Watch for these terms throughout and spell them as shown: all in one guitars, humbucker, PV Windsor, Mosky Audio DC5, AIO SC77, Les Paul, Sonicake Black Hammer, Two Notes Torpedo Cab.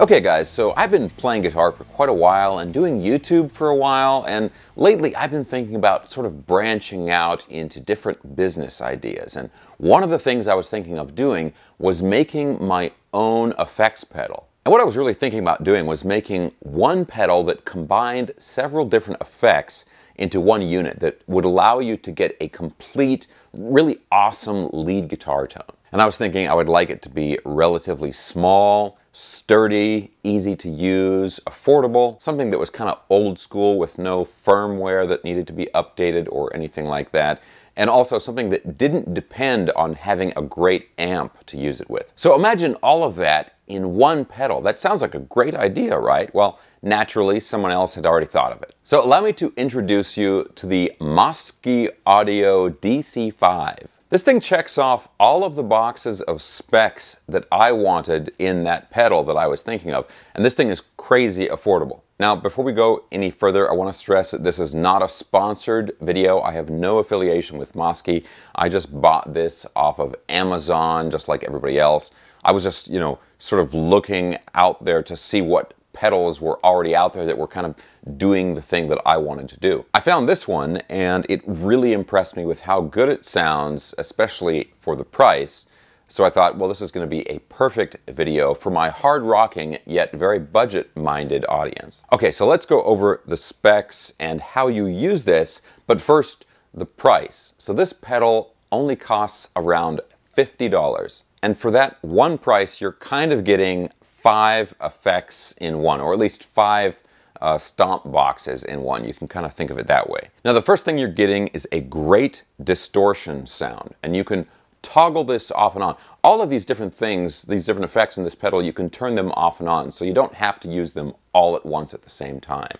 Okay guys, so I've been playing guitar for quite a while and doing YouTube for a while, and lately I've been thinking about sort of branching out into different business ideas. And one of the things I was thinking of doing was making my own effects pedal. And what I was really thinking about doing was making one pedal that combined several different effects into one unit that would allow you to get a complete, really awesome lead guitar tone. And I was thinking I would like it to be relatively small, sturdy, easy to use, affordable, something that was kind of old school with no firmware that needed to be updated or anything like that, and also something that didn't depend on having a great amp to use it with. So imagine all of that in one pedal. That sounds like a great idea, right? Well, naturally, someone else had already thought of it. So allow me to introduce you to the Mosky Audio DC5. This thing checks off all of the boxes of specs that I wanted in that pedal that I was thinking of, and this thing is crazy affordable. Now, before we go any further, I want to stress that this is not a sponsored video. I have no affiliation with Mosky. I just bought this off of Amazon, just like everybody else. I was just, sort of looking out there to see what pedals were already out there that were kind of doing the thing that I wanted to do. I found this one and it really impressed me with how good it sounds, especially for the price. So I thought, well, this is going to be a perfect video for my hard rocking yet very budget-minded audience. Okay, so let's go over the specs and how you use this, but first, the price. So this pedal only costs around $50. And for that one price, you're kind of getting 5 effects in one, or at least 5 stomp boxes in one. You can kind of think of it that way. Now, the first thing you're getting is a great distortion sound, and you can toggle this off and on. All of these different things, these different effects in this pedal, you can turn them off and on, so you don't have to use them all at once at the same time.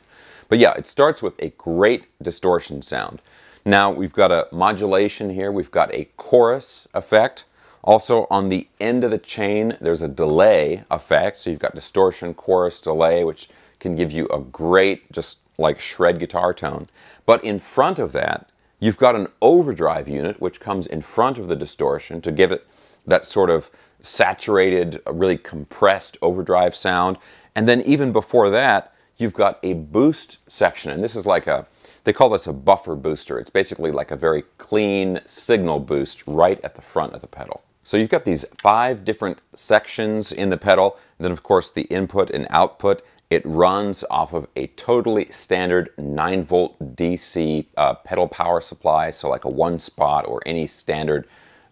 But yeah, it starts with a great distortion sound. Now, we've got a modulation here. We've got a chorus effect. Also, on the end of the chain, there's a delay effect. So you've got distortion, chorus, delay, which can give you a great, just like shred guitar tone. But in front of that, you've got an overdrive unit, which comes in front of the distortion to give it that sort of saturated, really compressed overdrive sound. And then even before that, you've got a boost section. And this is like a, they call this a buffer booster. It's basically like a very clean signal boost right at the front of the pedal. So you've got these 5 different sections in the pedal, and then of course the input and output. It runs off of a totally standard 9-volt DC pedal power supply, so like a one spot or any standard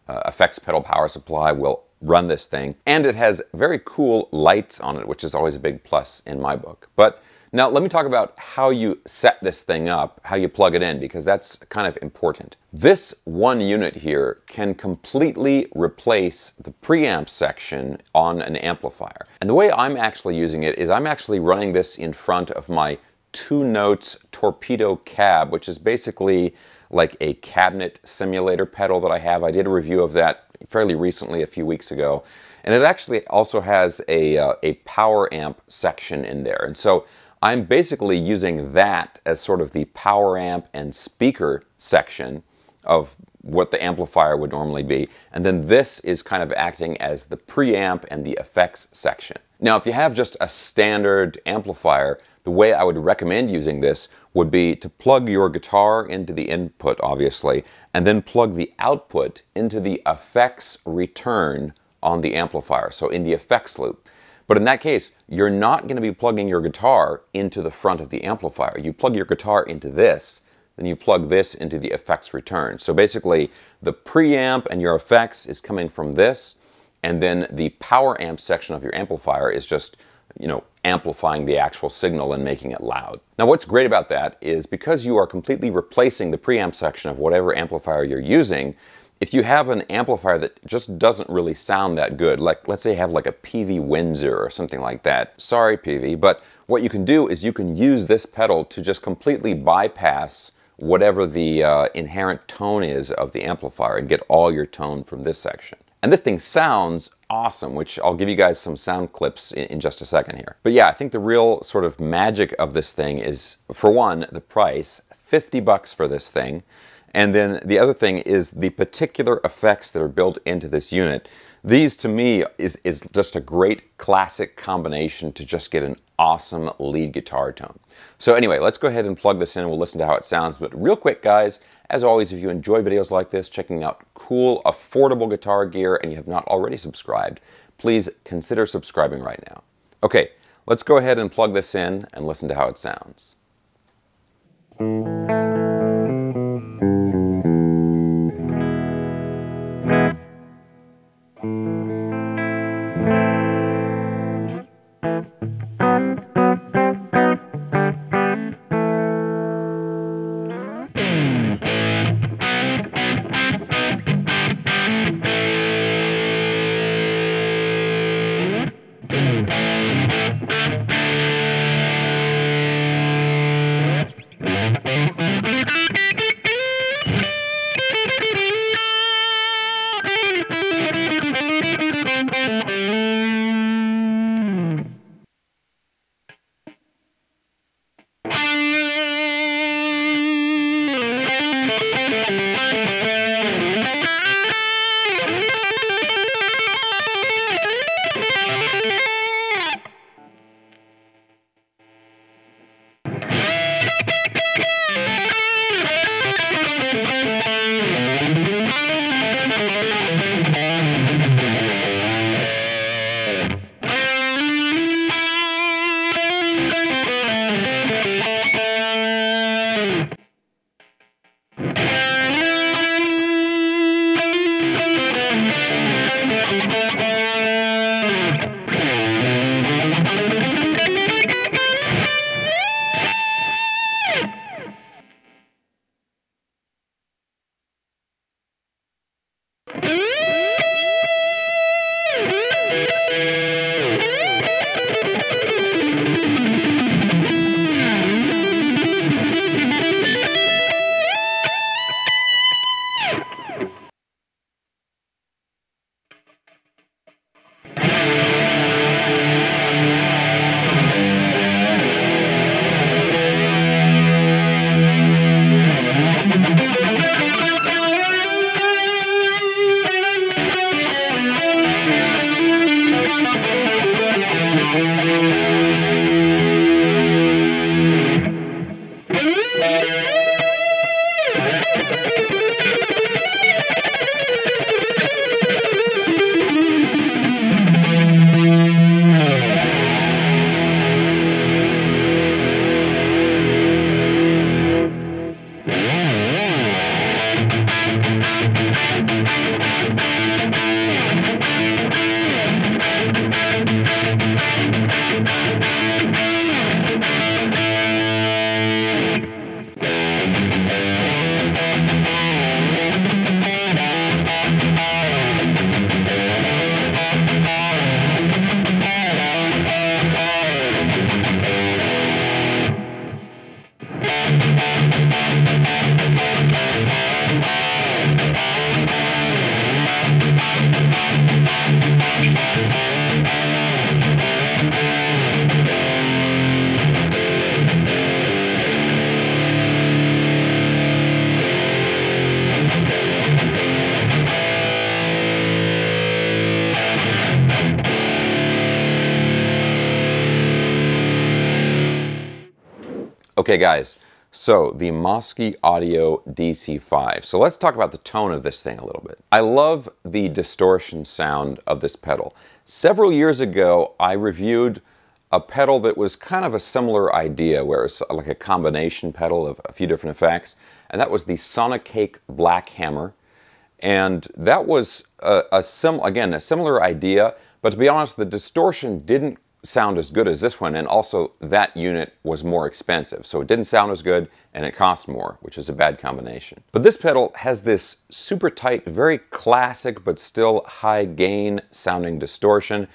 effects pedal power supply will run this thing. And it has very cool lights on it, which is always a big plus in my book. But now let me talk about how you set this thing up, how you plug it in, because that's kind of important. This one unit here can completely replace the preamp section on an amplifier. And the way I'm actually using it is I'm actually running this in front of my Two Notes Torpedo Cab, which is basically like a cabinet simulator pedal that I have. I did a review of that fairly recently, a few weeks ago. And it actually also has a power amp section in there. And so I'm basically using that as sort of the power amp and speaker section of what the amplifier would normally be. And then this is kind of acting as the preamp and the effects section. Now, if you have just a standard amplifier, the way I would recommend using this would be to plug your guitar into the input, obviously, and then plug the output into the effects return on the amplifier, so in the effects loop. But in that case, you're not going to be plugging your guitar into the front of the amplifier. You plug your guitar into this, then you plug this into the effects return. So basically, the preamp and your effects is coming from this, and then the power amp section of your amplifier is just, amplifying the actual signal and making it loud. Now, what's great about that is because you are completely replacing the preamp section of whatever amplifier you're using, if you have an amplifier that just doesn't really sound that good, like let's say you have like a PV Windsor or something like that, sorry PV, but what you can do is you can use this pedal to just completely bypass whatever the inherent tone is of the amplifier and get all your tone from this section. And this thing sounds awesome, which I'll give you guys some sound clips in just a second here. But yeah, I think the real sort of magic of this thing is, for one, the price, $50 for this thing. And then the other thing is the particular effects that are built into this unit These to me is just a great classic combination to just get an awesome lead guitar tone. So anyway, let's go ahead and plug this in and we'll listen to how it sounds. But real quick guys, as always, if you enjoy videos like this, checking out cool, affordable guitar gear, and you have not already subscribed, please consider subscribing right now. Okay, let's go ahead and plug this in and listen to how it sounds. Okay guys, so the Mosky Audio DC5. So let's talk about the tone of this thing a little bit. I love the distortion sound of this pedal. Several years ago, I reviewed a pedal that was kind of a similar idea, where it's like a combination pedal of a few different effects, and that was the Sonicake Black Hammer. And that was, again, a similar idea, but to be honest, the distortion didn't sound as good as this one, and also that unit was more expensive, so it didn't sound as good and it cost more, which is a bad combination. But this pedal has this super tight, very classic but still high gain sounding distortion,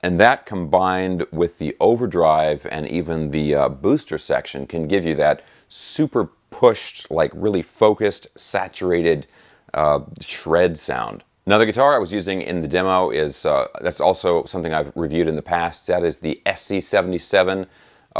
and that combined with the overdrive and even the booster section can give you that super pushed, like really focused, saturated shred sound. Now the guitar I was using in the demo is, that's also something I've reviewed in the past, that is the SC77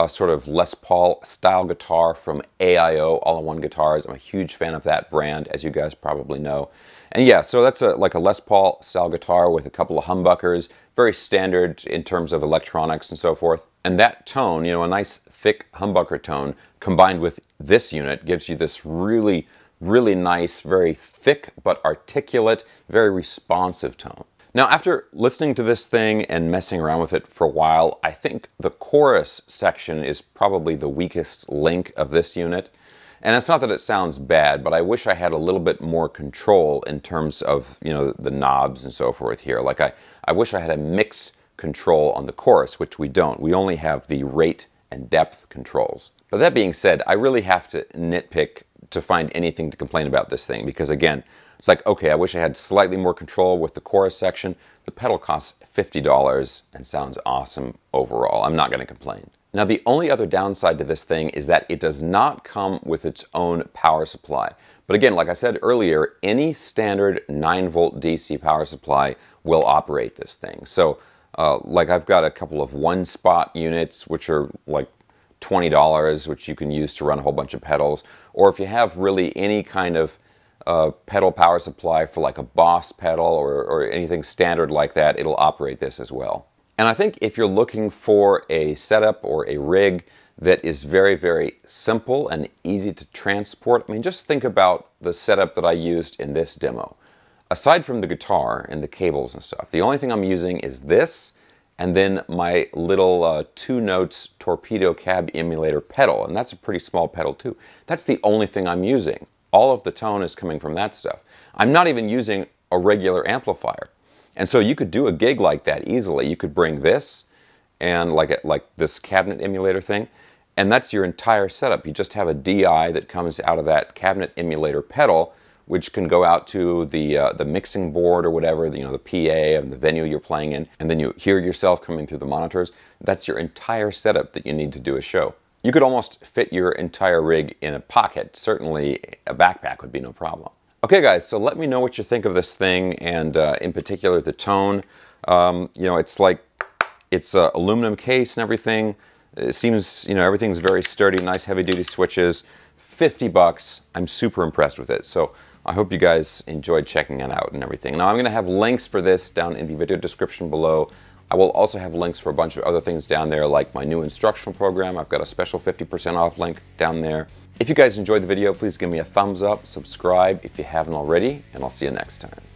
sort of Les Paul style guitar from AIO, All-in-One Guitars. I'm a huge fan of that brand, as you guys probably know. And yeah, so that's like a Les Paul style guitar with a couple of humbuckers, very standard in terms of electronics and so forth. And that tone, you know, a nice thick humbucker tone combined with this unit gives you this really, really nice, very thick but articulate, very responsive tone. Now, after listening to this thing and messing around with it for a while, I think the chorus section is probably the weakest link of this unit. And it's not that it sounds bad, but I wish I had a little bit more control in terms of, you know, the knobs and so forth here. Like I wish I had a mix control on the chorus, which we don't. We only have the rate and depth controls. But that being said, I really have to nitpick to find anything to complain about this thing, because again, it's like, okay, I wish I had slightly more control with the chorus section. The pedal costs $50 and sounds awesome overall. I'm not going to complain. Now, the only other downside to this thing is that it does not come with its own power supply. But again, like I said earlier, any standard 9-volt DC power supply will operate this thing. So, like I've got a couple of one-spot units, which are like $20, which you can use to run a whole bunch of pedals. Or if you have really any kind of pedal power supply for like a Boss pedal or anything standard like that, it'll operate this as well. And I think if you're looking for a setup or a rig that is very, very simple and easy to transport, I mean, just think about the setup that I used in this demo. Aside from the guitar and the cables and stuff, the only thing I'm using is this and then my little Two Notes Torpedo Cab emulator pedal, and that's a pretty small pedal too. That's the only thing I'm using. All of the tone is coming from that stuff. I'm not even using a regular amplifier. And so you could do a gig like that easily. You could bring this and like this cabinet emulator thing, and that's your entire setup. You just have a DI that comes out of that cabinet emulator pedal, which can go out to the mixing board or whatever, you know, the PA and the venue you're playing in, and then you hear yourself coming through the monitors. That's your entire setup that you need to do a show. You could almost fit your entire rig in a pocket. Certainly a backpack would be no problem. Okay guys, so let me know what you think of this thing, and in particular the tone. You know, it's like, it's an aluminum case and everything. It seems, you know, everything's very sturdy, nice heavy duty switches. $50, I'm super impressed with it. So I hope you guys enjoyed checking it out and everything. Now I'm gonna have links for this down in the video description below. I will also have links for a bunch of other things down there, like my new instructional program. I've got a special 50% off link down there. If you guys enjoyed the video, please give me a thumbs up, subscribe if you haven't already, and I'll see you next time.